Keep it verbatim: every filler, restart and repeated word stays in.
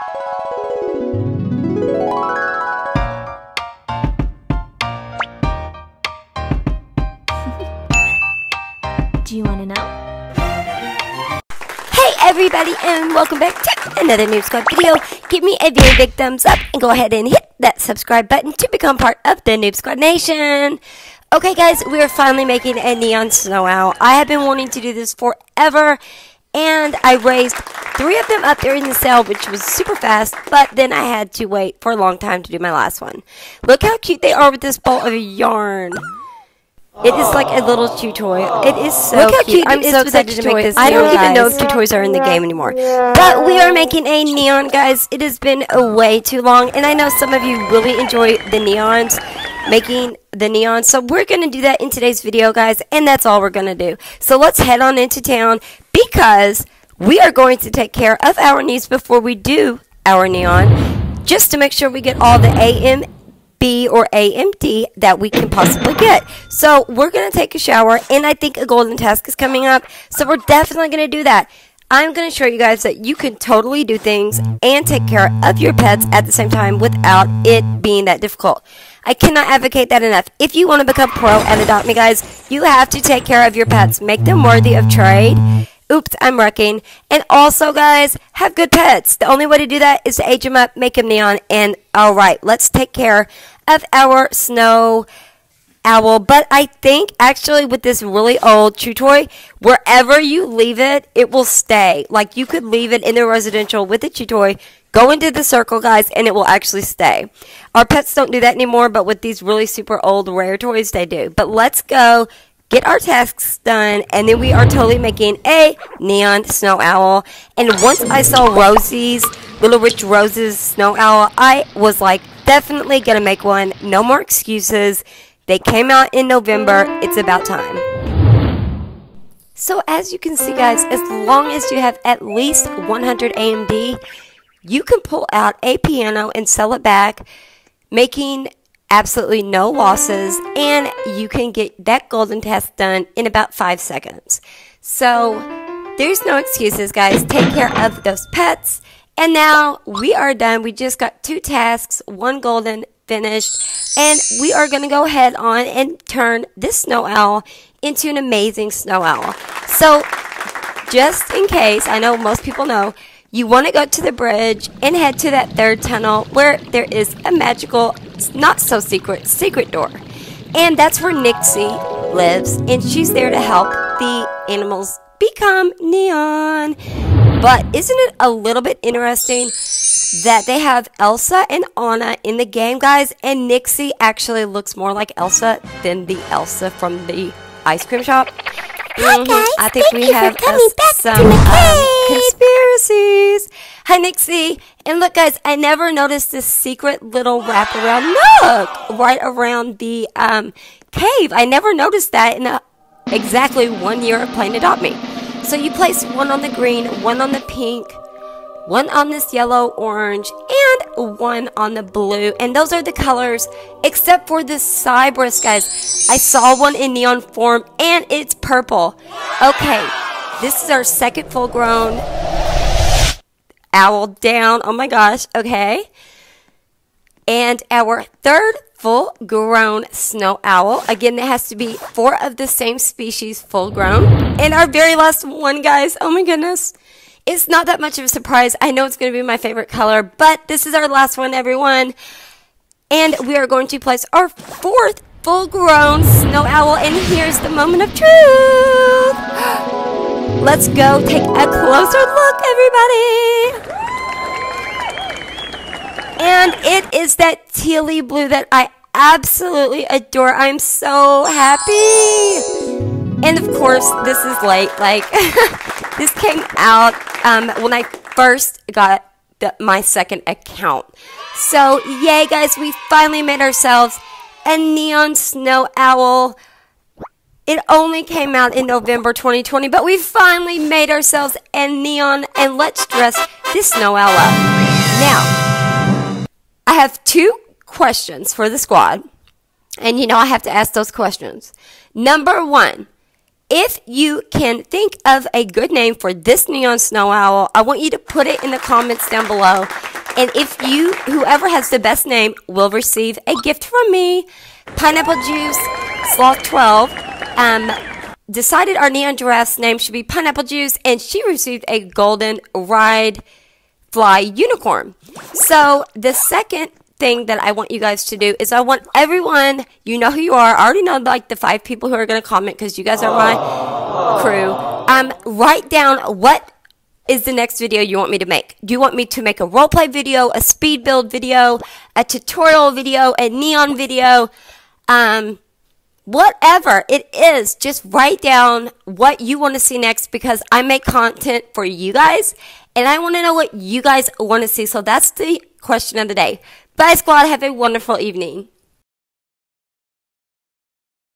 Do you want to know? Hey everybody, and welcome back to another Noob Squad video. Give me a very big thumbs up and go ahead and hit that subscribe button to become part of the Noob Squad Nation. Okay guys, we are finally making a neon snow owl. I have been wanting to do this forever, and I raised three of them up during the sale, which was super fast, but then I had to wait for a long time to do my last one. Look how cute they are with this ball of yarn. It is like a little chew toy. It is so Look how cute. cute. I'm so excited to make this. I don't even know if chew toys are in the game anymore. But we are making a neon, guys. It has been way too long, and I know some of you really enjoy the neons, making the neon. So we're going to do that in today's video, guys, and that's all we're going to do. So let's head on into town because we are going to take care of our needs before we do our neon, just to make sure we get all the A M B or A M D that we can possibly get. So we're going to take a shower, and I think a golden task is coming up, so we're definitely going to do that. I'm going to show you guys that you can totally do things and take care of your pets at the same time without it being that difficult. I cannot advocate that enough. If you want to become pro at Adopt Me, guys, you have to take care of your pets. Make them worthy of trade. Oops, I'm wrecking. And also, guys, have good pets. The only way to do that is to age them up, make them neon, and all right, let's take care of our snow owl. But I think, actually, with this really old chew toy, wherever you leave it, it will stay. Like, you could leave it in the residential with the chew toy, go into the circle, guys, and it will actually stay. Our pets don't do that anymore, but with these really super old rare toys, they do. But let's go get our tasks done, and then we are totally making a neon snow owl. And once I saw Rosie's, Little Rich Rose's snow owl, I was like, definitely gonna make one. No more excuses. They came out in November. It's about time. So as you can see, guys, as long as you have at least one hundred A M D, you can pull out a piano and sell it back, making absolutely no losses, and you can get that golden task done in about five seconds. So there's no excuses, guys. Take care of those pets. And now we are done. We just got two tasks, one golden finished, and we are going to go ahead on and turn this snow owl into an amazing snow owl. So just in case, I know most people know, you want to go to the bridge and head to that third tunnel where there is a magical, not so secret, secret door. And that's where Nixie lives, and she's there to help the animals become neon. But isn't it a little bit interesting that they have Elsa and Anna in the game, guys, and Nixie actually looks more like Elsa than the Elsa from the ice cream shop? Hi guys, mm-hmm. I think thank we you have for coming us back some to my um, conspiracies. Hi Nixie, and look guys, I never noticed this secret little wraparound nook right around the um, cave. I never noticed that in a, exactly one year of playing Adopt Me. So you place one on the green, one on the pink, one on this yellow, orange, and one on the blue. And those are the colors, except for the Cypress, guys. I saw one in neon form, and it's purple. Okay, this is our second full-grown owl down. Oh, my gosh. Okay. And our third full-grown snow owl. Again, it has to be four of the same species full-grown. And our very last one, guys. Oh, my goodness. It's not that much of a surprise. I know it's going to be my favorite color, but this is our last one, everyone. And we are going to place our fourth full-grown snow owl. And here's the moment of truth. Let's go take a closer look, everybody. And it is that tealy blue that I absolutely adore. I'm so happy. And of course, this is late. Like, this came out um, when I first got the, my second account. So, yay, guys, we finally made ourselves a neon snow owl. It only came out in November twenty twenty, but we finally made ourselves a neon, and let's dress this snow owl up. Now, I have two questions for the squad, and you know I have to ask those questions. Number one. If you can think of a good name for this neon snow owl, I want you to put it in the comments down below. And if you, whoever has the best name, will receive a gift from me. Pineapple Juice Sloth twelve. Um, decided our neon giraffe's name should be Pineapple Juice, and she received a golden ride fly unicorn. So the second thing that I want you guys to do is I want everyone, you know who you are. I already know like the five people who are going to comment because you guys are my Aww. crew. Um, write down what is the next video you want me to make. Do you want me to make a roleplay video, a speed build video, a tutorial video, a neon video, um, whatever it is, just write down what you want to see next because I make content for you guys and I want to know what you guys want to see. So that's the question of the day. Bye, squad. Have a wonderful evening.